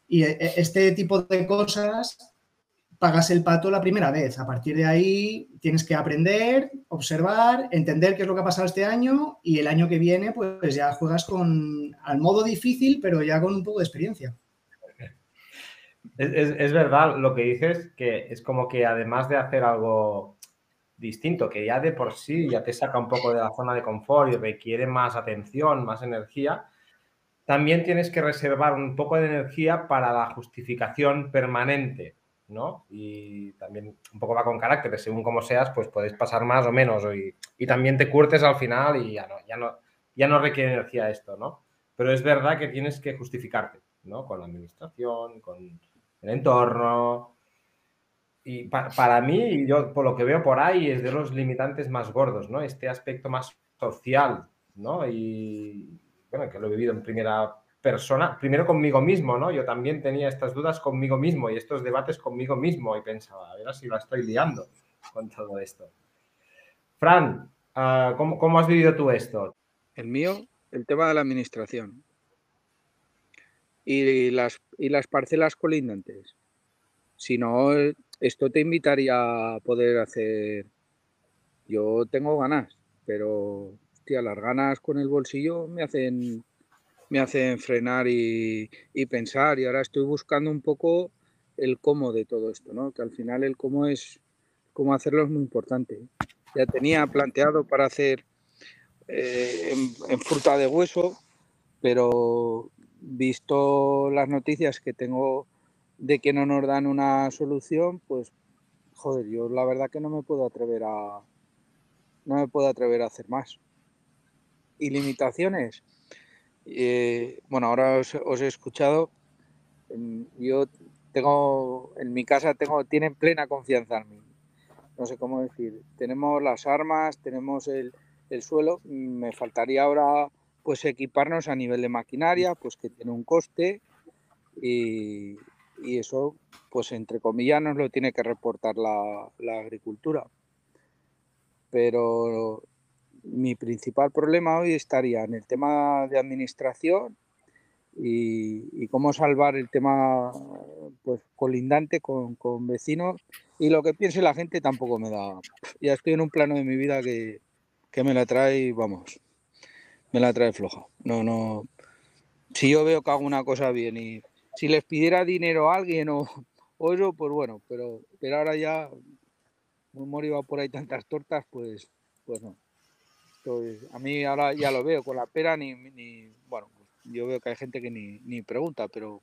Y este tipo de cosas, pagas el pato la primera vez. A partir de ahí tienes que aprender, observar, entender qué es lo que ha pasado este año y el año que viene pues ya juegas al modo difícil, pero ya con un poco de experiencia. Es verdad lo que dices, que es como que además de hacer algo distinto, que ya de por sí ya te saca un poco de la zona de confort y requiere más atención, más energía, también tienes que reservar un poco de energía para la justificación permanente, ¿no? Y también un poco va con carácter, según como seas, pues puedes pasar más o menos y también te curtes al final y ya no requiere energía esto, ¿no? Pero es verdad que tienes que justificarte, ¿no? Con la administración, con el entorno. Y para mí, yo por lo que veo por ahí, es de los limitantes más gordos, ¿no? Este aspecto más social, ¿no? Y bueno, que lo he vivido en primera persona, primero conmigo mismo, ¿no? Yo también tenía estas dudas conmigo mismo y estos debates conmigo mismo y pensaba, a ver si la estoy liando con todo esto. Fran, ¿cómo has vivido tú esto? El mío, el tema de la administración y las parcelas colindantes. Si no, esto te invitaría a poder hacer... Yo tengo ganas, pero hostia, las ganas con el bolsillo me hacen frenar y pensar, y ahora estoy buscando un poco el cómo de todo esto, ¿no? Que al final el cómo es, cómo hacerlo es muy importante. Ya tenía planteado para hacer en fruta de hueso, pero visto las noticias que tengo de que no nos dan una solución, pues, joder, yo la verdad que no me puedo atrever a hacer más. ¿Y limitaciones? Bueno, ahora os he escuchado. Yo tengo, en mi casa tienen plena confianza en mí. No sé cómo decir. Tenemos las armas, tenemos el suelo. Me faltaría ahora pues equiparnos a nivel de maquinaria, pues que tiene un coste. Y, y eso, pues entre comillas, nos lo tiene que reportar la agricultura. Pero mi principal problema hoy estaría en el tema de administración y cómo salvar el tema, pues, colindante con vecinos, y lo que piense la gente tampoco me da. Ya estoy en un plano de mi vida que me la trae, vamos, me la trae floja. No. Si yo veo que hago una cosa bien y si les pidiera dinero a alguien o eso, pues bueno, pero ahora ya no me iba por ahí tantas tortas, pues no. Entonces, a mí ahora ya lo veo con la pera ni bueno, yo veo que hay gente que ni pregunta, pero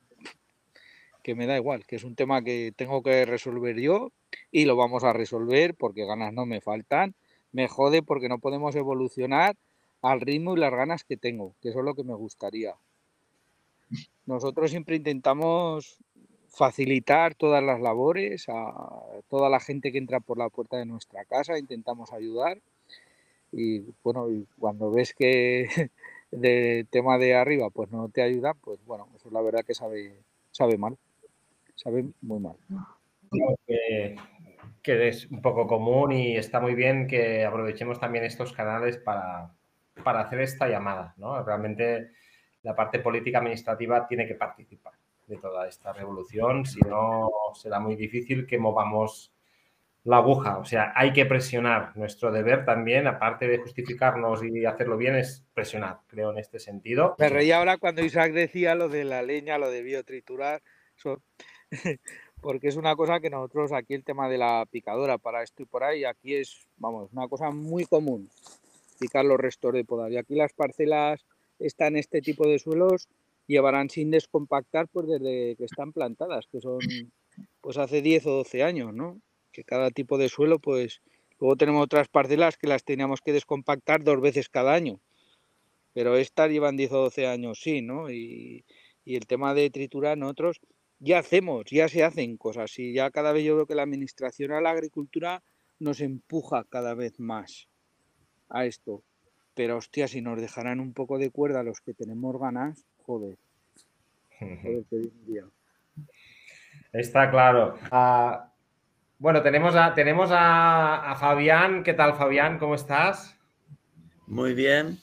que me da igual, que es un tema que tengo que resolver yo y lo vamos a resolver porque ganas no me faltan. Me jode porque no podemos evolucionar al ritmo y las ganas que tengo, que eso es lo que me gustaría. Nosotros siempre intentamos facilitar todas las labores a toda la gente que entra por la puerta de nuestra casa, intentamos ayudar y bueno, y cuando ves que del tema de arriba pues no te ayuda, pues bueno, eso la verdad que sabe mal, sabe muy mal. Creo que es un poco común y está muy bien que aprovechemos también estos canales para hacer esta llamada, ¿no? Realmente la parte política administrativa tiene que participar de toda esta revolución, si no será muy difícil que movamos la aguja. O sea, hay que presionar. Nuestro deber también, aparte de justificarnos y hacerlo bien, es presionar, creo, en este sentido. Me reía ahora cuando Isaac decía lo de la leña, lo de biotriturar, porque es una cosa que nosotros aquí, el tema de la picadora para esto y por ahí, aquí es, vamos, una cosa muy común, picar los restos de poda. Y aquí las parcelas están en este tipo de suelos, llevarán sin descompactar pues desde que están plantadas, que son pues hace 10 o 12 años, ¿no? Que cada tipo de suelo, pues luego tenemos otras parcelas que las teníamos que descompactar 2 veces cada año, pero estas llevan 10 o 12 años, sí, ¿no? Y el tema de triturar, nosotros ya hacemos, ya se hacen cosas, y ya cada vez yo veo que la administración a la agricultura nos empuja cada vez más a esto. Pero, hostia, si nos dejarán un poco de cuerda los que tenemos ganas, joder. Está claro. Bueno, tenemos a Fabián. ¿Qué tal, Fabián? ¿Cómo estás? Muy bien.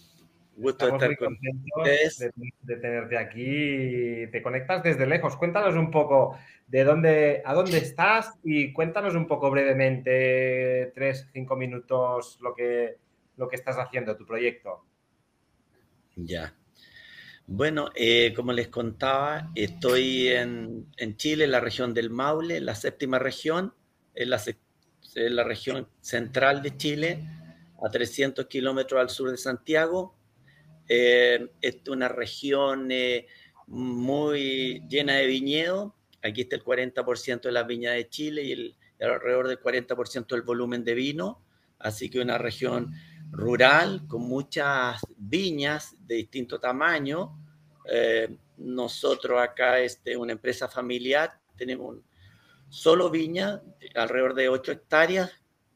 Gusto estar con ustedes. De tenerte aquí. Te conectas desde lejos. Cuéntanos un poco a dónde estás y cuéntanos un poco brevemente, 3 o 5 minutos, lo que estás haciendo, tu proyecto. Ya. Bueno, como les contaba, estoy en Chile, en la región del Maule, la 7ª región, en la región central de Chile, a 300 kilómetros al sur de Santiago. Es una región muy llena de viñedos. Aquí está el 40% de las viñas de Chile y alrededor del 40% del volumen de vino. Así que una región rural, con muchas viñas de distinto tamaño. Nosotros acá, una empresa familiar, tenemos solo viña, alrededor de 8 hectáreas,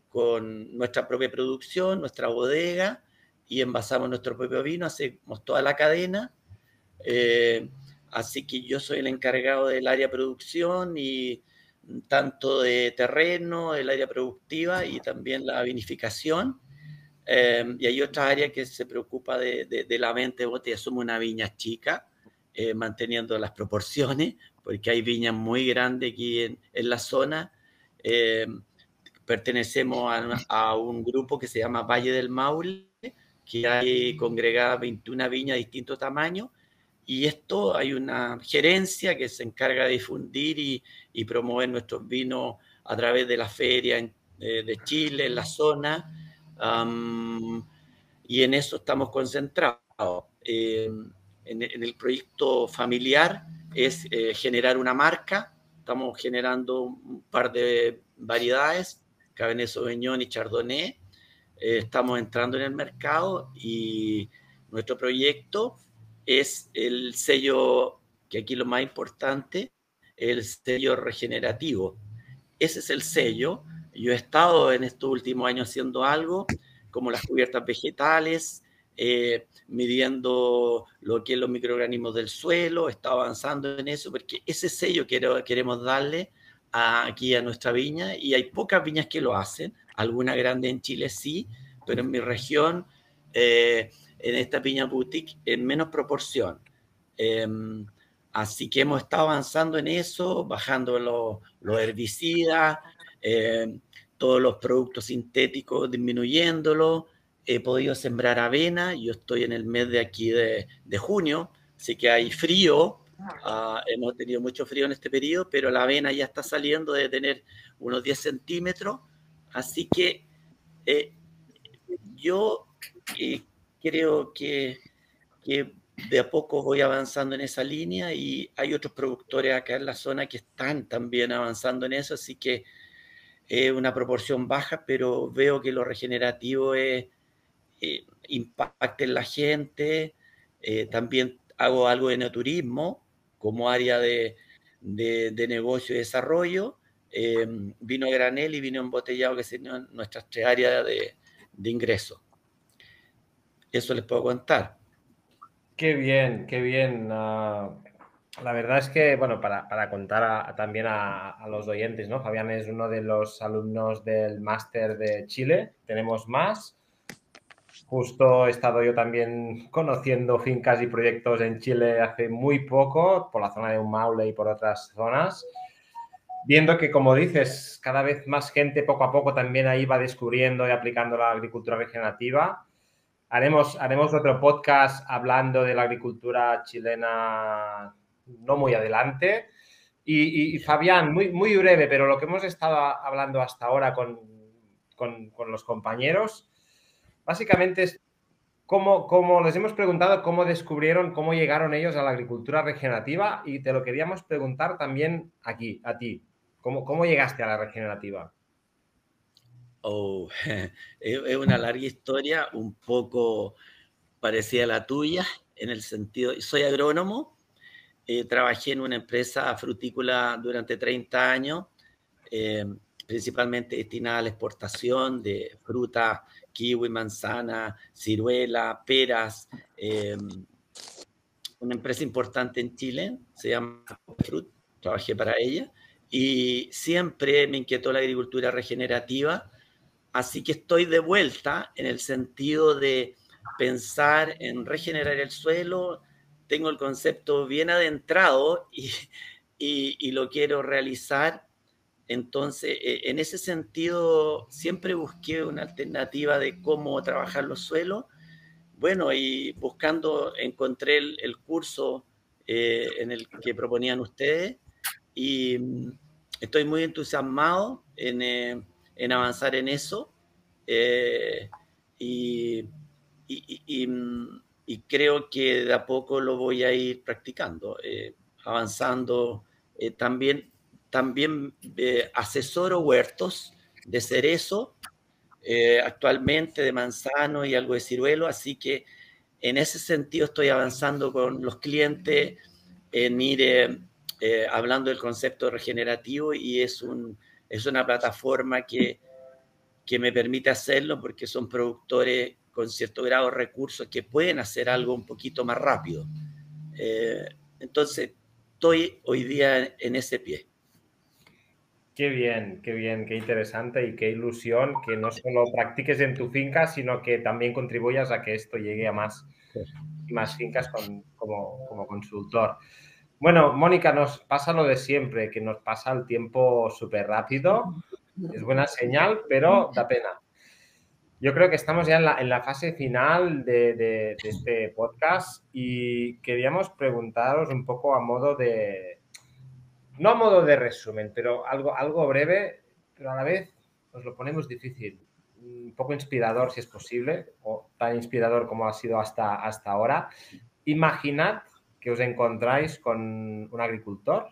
con nuestra propia producción, nuestra bodega, y envasamos nuestro propio vino, hacemos toda la cadena. Así que yo soy el encargado del área de producción y tanto de terreno, el área productiva y también la vinificación. Y hay otra área que se preocupa de la venta de botellas. Somos una viña chica, manteniendo las proporciones, porque hay viñas muy grandes aquí en la zona. Pertenecemos a un grupo que se llama Valle del Maule, que hay congregadas 21 viñas de distinto tamaño, y esto hay una gerencia que se encarga de difundir y promover nuestros vinos a través de la feria de Chile, en la zona. Y en eso estamos concentrados. En el proyecto familiar es generar una marca. Estamos generando un par de variedades, Cabernet Sauvignon y Chardonnay. Estamos entrando en el mercado y nuestro proyecto es el sello, que aquí lo más importante, el sello regenerativo. Ese es el sello. Yo he estado en estos últimos años haciendo algo como las cubiertas vegetales, midiendo lo que es los microorganismos del suelo, está avanzando en eso, porque ese sello que queremos darle aquí a nuestra viña, y hay pocas viñas que lo hacen, algunas grandes en Chile sí, pero en mi región, en esta viña boutique, en menos proporción. Así que hemos estado avanzando en eso, bajando los herbicidas, todos los productos sintéticos disminuyéndolos. He podido sembrar avena, yo estoy en el mes de aquí de junio, así que hay frío, hemos tenido mucho frío en este periodo, pero la avena ya está saliendo, de tener unos 10 centímetros, así que yo creo que de a poco voy avanzando en esa línea, y hay otros productores acá en la zona que están también avanzando en eso, así que es una proporción baja, pero veo que lo regenerativo impacta en la gente. También hago algo de neoturismo como área de negocio y desarrollo, vino a granel y vino embotellado, que serían nuestras tres áreas de ingreso. Eso les puedo contar. Qué bien, qué bien. La verdad es que, bueno, para contar también a los oyentes, ¿no? Fabián es uno de los alumnos del máster de Chile. Tenemos más. Justo he estado yo también conociendo fincas y proyectos en Chile hace muy poco, por la zona de Maule y por otras zonas. Viendo que, como dices, cada vez más gente poco a poco también ahí va descubriendo y aplicando la agricultura regenerativa. Haremos otro podcast hablando de la agricultura chilena no muy adelante. Y Fabián, muy, muy breve, pero lo que hemos estado hablando hasta ahora con los compañeros, básicamente es cómo les hemos preguntado cómo descubrieron, cómo llegaron ellos a la agricultura regenerativa, y te lo queríamos preguntar también aquí, a ti. ¿Cómo llegaste a la regenerativa? Oh, es una larga historia, un poco parecida a la tuya, en el sentido, soy agrónomo. Trabajé en una empresa frutícola durante 30 años, principalmente destinada a la exportación de frutas, kiwi, manzana, ciruela, peras. Una empresa importante en Chile, se llama Fruit, trabajé para ella, y siempre me inquietó la agricultura regenerativa, así que estoy de vuelta en el sentido de pensar en regenerar el suelo. Tengo el concepto bien adentrado y lo quiero realizar. Entonces, en ese sentido, siempre busqué una alternativa de cómo trabajar los suelos. Bueno, y buscando, encontré el curso en el que proponían ustedes, y estoy muy entusiasmado en avanzar en eso. Y creo que de a poco lo voy a ir practicando, avanzando. También asesoro huertos de cerezo, actualmente de manzano y algo de ciruelo, así que en ese sentido estoy avanzando con los clientes en ir hablando del concepto regenerativo, y es una plataforma que me permite hacerlo, porque son productores con cierto grado de recursos que pueden hacer algo un poquito más rápido. Entonces, estoy hoy día en ese pie. Qué bien, qué interesante y qué ilusión que no solo practiques en tu finca, sino que también contribuyas a que esto llegue a más, y más fincas como consultor. Bueno, Mónica, nos pasa lo de siempre, que nos pasa el tiempo súper rápido. Es buena señal, pero da pena. Yo creo que estamos ya en la fase final de este podcast, y queríamos preguntaros un poco a modo de, no a modo de resumen, pero algo breve, pero a la vez nos lo ponemos difícil, un poco inspirador si es posible, o tan inspirador como ha sido hasta ahora. Imaginad que os encontráis con un agricultor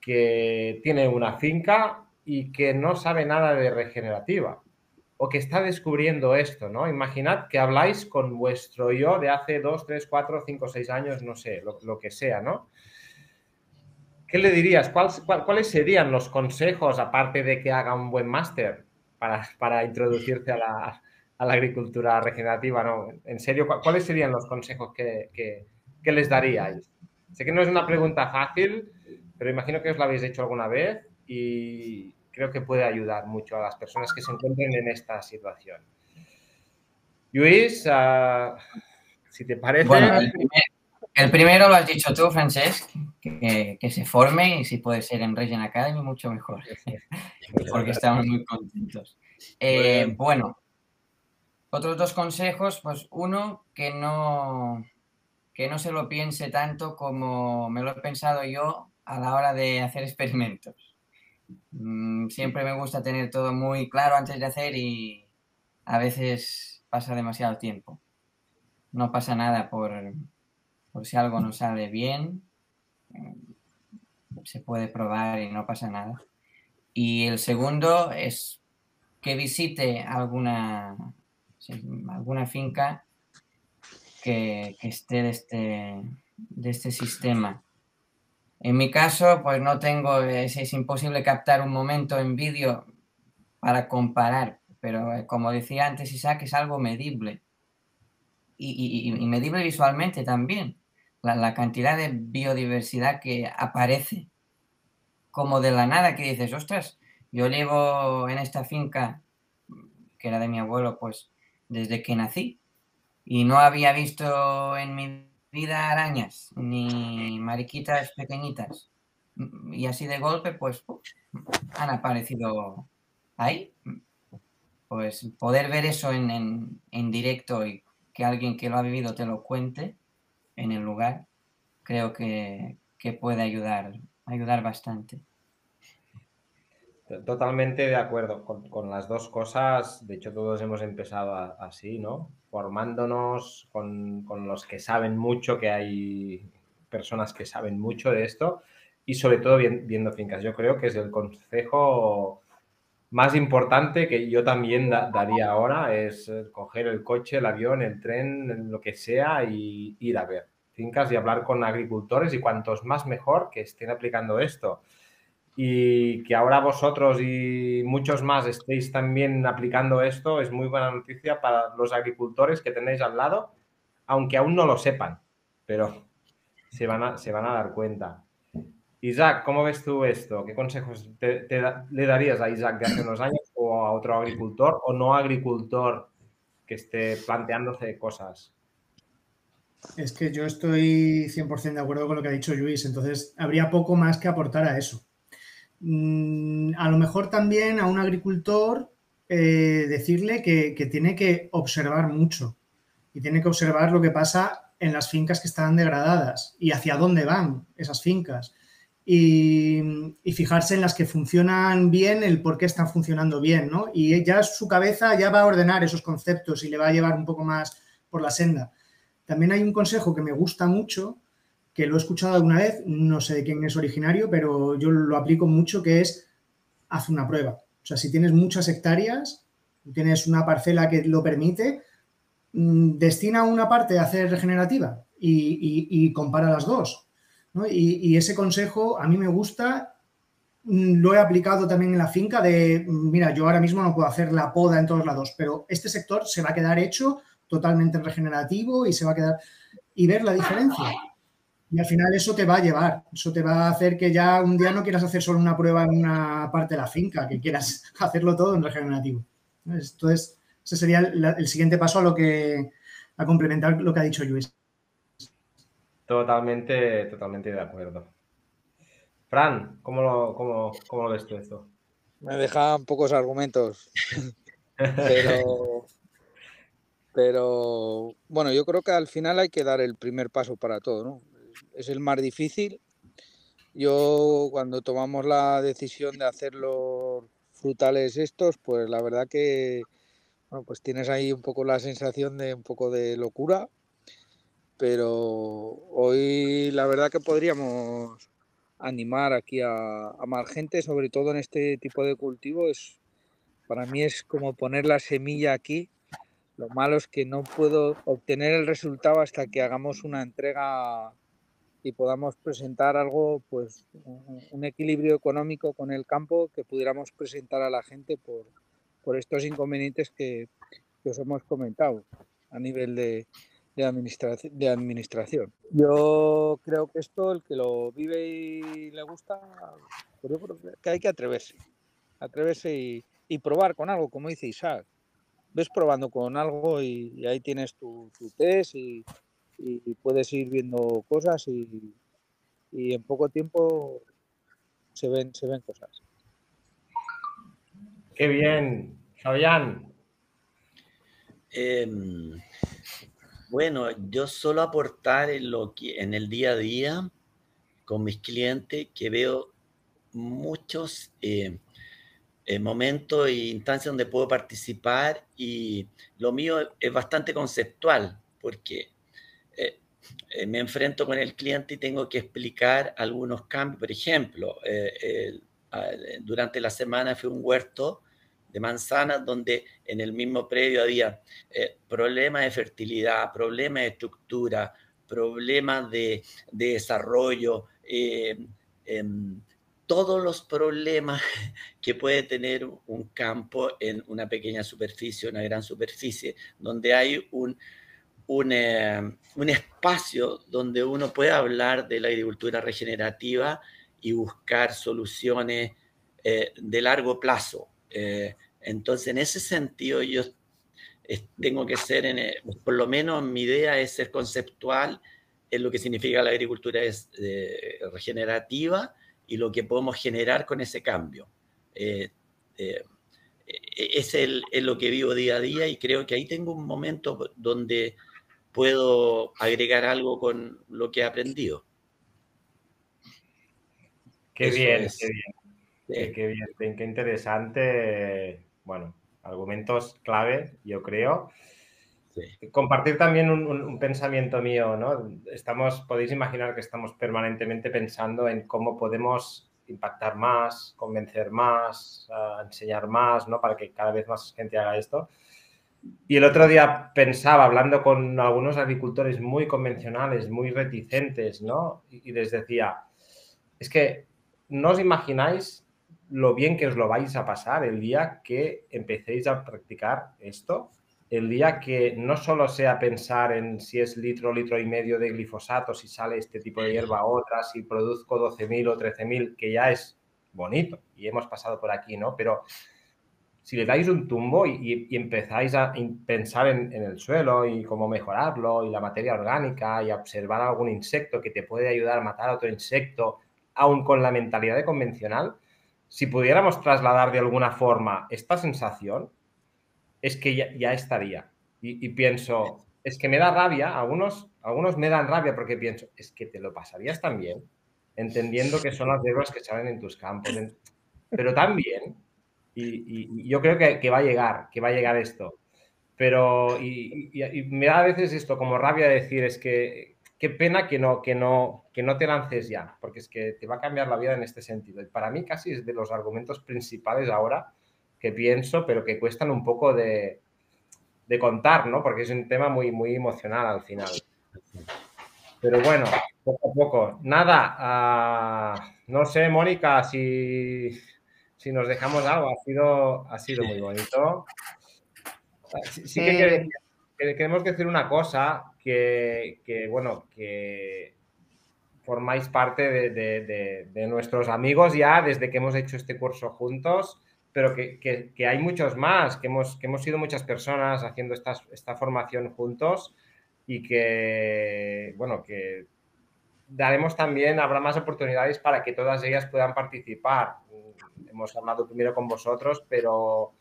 que tiene una finca y que no sabe nada de regenerativa, o que está descubriendo esto, ¿no? Imaginad que habláis con vuestro yo de hace 2, 3, 4, 5, 6 años, no sé, lo que sea, ¿no? ¿Qué le dirías? ¿Cuáles serían los consejos, aparte de que haga un buen máster, para introducirte a la, a la agricultura regenerativa, ¿no? En serio, ¿cuáles serían los consejos que les daríais? Sé que no es una pregunta fácil, pero imagino que os la habéis hecho alguna vez y creo que puede ayudar mucho a las personas que se encuentren en esta situación. Lluís, si te parece... Bueno, el primero lo has dicho tú, Francesc, que se forme, y si puede ser en Regen Academy, mucho mejor, porque estamos muy contentos. Bueno, otros dos consejos, pues uno, que no se lo piense tanto como me lo he pensado yo a la hora de hacer experimentos. Siempre me gusta tener todo muy claro antes de hacer y a veces pasa demasiado tiempo. No pasa nada por si algo no sale bien, se puede probar y no pasa nada. Y el segundo es que visite alguna finca que esté de este sistema. En mi caso, pues no tengo, es imposible captar un momento en vídeo para comparar, pero como decía antes Isaac, es algo medible y medible visualmente también. La cantidad de biodiversidad que aparece, como de la nada, que dices, ostras, yo llevo en esta finca, que era de mi abuelo, pues desde que nací, y no había visto en mi vida arañas, ni mariquitas pequeñitas, y así de golpe, pues han aparecido ahí. Pues poder ver eso en directo y que alguien que lo ha vivido te lo cuente en el lugar, creo que puede ayudar bastante. Totalmente de acuerdo con las dos cosas. De hecho, todos hemos empezado así, ¿no? Formándonos con los que saben mucho, que hay personas que saben mucho de esto, y sobre todo viendo fincas. Yo creo que es el consejo más importante que yo también daría ahora, es coger el coche, el avión, el tren, lo que sea, y ir a ver fincas y hablar con agricultores, y cuantos más mejor que estén aplicando esto. Y que ahora vosotros y muchos más estéis también aplicando esto es muy buena noticia para los agricultores que tenéis al lado, aunque aún no lo sepan, pero se van a dar cuenta. Isaac, ¿cómo ves tú esto? ¿Qué consejos le darías a Isaac de hace unos años o a otro agricultor o no agricultor que esté planteándose cosas? Es que yo estoy 100% de acuerdo con lo que ha dicho Lluís, entonces habría poco más que aportar a eso. A lo mejor también a un agricultor decirle que tiene que observar mucho y tiene que observar lo que pasa en las fincas que están degradadas y hacia dónde van esas fincas y fijarse en las que funcionan bien, el por qué están funcionando bien, ¿no? Y ya su cabeza ya va a ordenar esos conceptos y le va a llevar un poco más por la senda. También hay un consejo que me gusta mucho, que lo he escuchado alguna vez, no sé de quién es originario, pero yo lo aplico mucho, que es: haz una prueba. O sea, si tienes muchas hectáreas, tienes una parcela que lo permite, destina una parte a hacer regenerativa y compara las dos, ¿no? Y ese consejo a mí me gusta, lo he aplicado también en la finca de, mira, yo ahora mismo no puedo hacer la poda en todos lados, pero este sector se va a quedar hecho totalmente regenerativo y se va a quedar... Y ver la diferencia. Y al final eso te va a llevar, eso te va a hacer que ya un día no quieras hacer solo una prueba en una parte de la finca, que quieras hacerlo todo en regenerativo. Entonces, ese sería el siguiente paso a complementar lo que ha dicho Lluís. Totalmente de acuerdo. Fran, ¿cómo lo ves tú esto? Me dejan pocos argumentos, pero bueno, yo creo que al final hay que dar el primer paso para todo, ¿no? Es el más difícil. Yo, cuando tomamos la decisión de hacer los frutales estos, pues la verdad que, bueno, pues tienes ahí un poco la sensación de un poco de locura, pero hoy la verdad que podríamos animar aquí a más gente, sobre todo en este tipo de cultivo. Para mí es como poner la semilla aquí. Lo malo es que no puedo obtener el resultado hasta que hagamos una entrega y podamos presentar algo, pues un equilibrio económico con el campo que pudiéramos presentar a la gente por estos inconvenientes que que os hemos comentado a nivel de administración. Yo creo que esto, el que lo vive y le gusta, yo creo que hay que atreverse y probar con algo, como dice Isaac. Ves probando con algo y ahí tienes tu test y puedes ir viendo cosas y en poco tiempo se ven cosas. ¡Qué bien! Fabián. Bueno, yo suelo aportar en el día a día con mis clientes, que veo muchos momentos e instancias donde puedo participar, y lo mío es bastante conceptual porque me enfrento con el cliente y tengo que explicar algunos cambios. Por ejemplo, durante la semana fui a un huerto de manzanas donde en el mismo predio había problemas de fertilidad, problemas de estructura, problemas de desarrollo, todos los problemas que puede tener un campo en una pequeña superficie, una gran superficie, donde hay un espacio donde uno puede hablar de la agricultura regenerativa y buscar soluciones de largo plazo. Entonces, en ese sentido, yo tengo que ser, por lo menos mi idea es ser conceptual en lo que significa la agricultura regenerativa y lo que podemos generar con ese cambio. Es lo que vivo día a día, y creo que ahí tengo un momento donde puedo agregar algo con lo que he aprendido. Qué bien, qué bien. Qué bien, qué interesante. Bueno, argumentos clave, yo creo. Sí. Compartir también un pensamiento mío, ¿no? Podéis imaginar que estamos permanentemente pensando en cómo podemos impactar más, convencer más, enseñar más, ¿no? Para que cada vez más gente haga esto. Y el otro día pensaba, hablando con algunos agricultores muy convencionales, muy reticentes, ¿no? Y les decía, es que no os imagináis lo bien que os lo vais a pasar el día que empecéis a practicar esto, el día que no solo sea pensar en si es litro, litro y medio de glifosato, si sale este tipo de hierba, otra, si produzco 12.000 o 13.000, que ya es bonito y hemos pasado por aquí, ¿no? Pero si le dais un tumbo y empezáis a pensar en el suelo y cómo mejorarlo y la materia orgánica y a observar algún insecto que te puede ayudar a matar a otro insecto, aún con la mentalidad de convencional, si pudiéramos trasladar de alguna forma esta sensación, es que ya estaría. Y pienso, es que me da rabia, algunos me dan rabia porque pienso, es que te lo pasarías tan bien, entendiendo que son las hierbas que salen en tus campos. Pero también, y yo creo que va a llegar esto. Pero y me da a veces esto como rabia de decir, es que qué pena que no te lances ya, porque es que te va a cambiar la vida en este sentido. Y para mí casi es de los argumentos principales ahora que pienso, pero que cuestan un poco de contar, ¿no? Porque es un tema muy, muy emocional al final. Pero bueno, poco a poco. Nada, no sé, Mónica, si nos dejamos algo. Ha sido muy bonito. Sí que queremos decir una cosa, que formáis parte de nuestros amigos ya desde que hemos hecho este curso juntos, pero que hay muchos más, que hemos sido muchas personas haciendo esta formación juntos, y que daremos también, habrá más oportunidades para que todas ellas puedan participar. Hemos hablado primero con vosotros, pero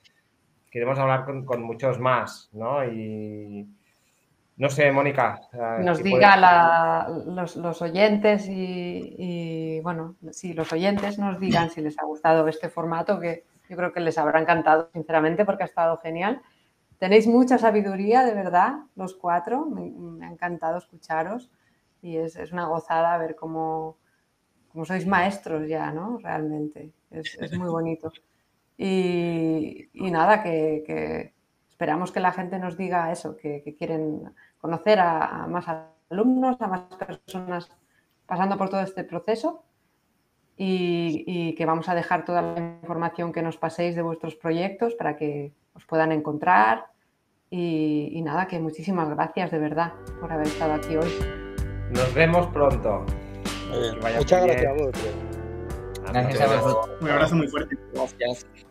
queremos hablar con muchos más, ¿no? Y no sé, Mónica. Nos diga los oyentes los oyentes nos digan si les ha gustado este formato, que yo creo que les habrá encantado, sinceramente, porque ha estado genial. Tenéis mucha sabiduría, de verdad, los cuatro. Me ha encantado escucharos, y es una gozada ver cómo sois maestros ya, ¿no? Realmente, es muy bonito. Y nada, que esperamos que la gente nos diga eso, que quieren conocer a más alumnos, a más personas pasando por todo este proceso, y que vamos a dejar toda la información que nos paséis de vuestros proyectos para que os puedan encontrar Y nada, que muchísimas gracias de verdad por haber estado aquí hoy. Nos vemos pronto. Muchas gracias a vosotros. Gracias a vosotros. Un abrazo muy fuerte. Gracias.